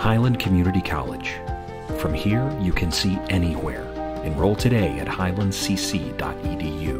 Highland Community College. From here, you can see anywhere. Enroll today at highlandcc.edu.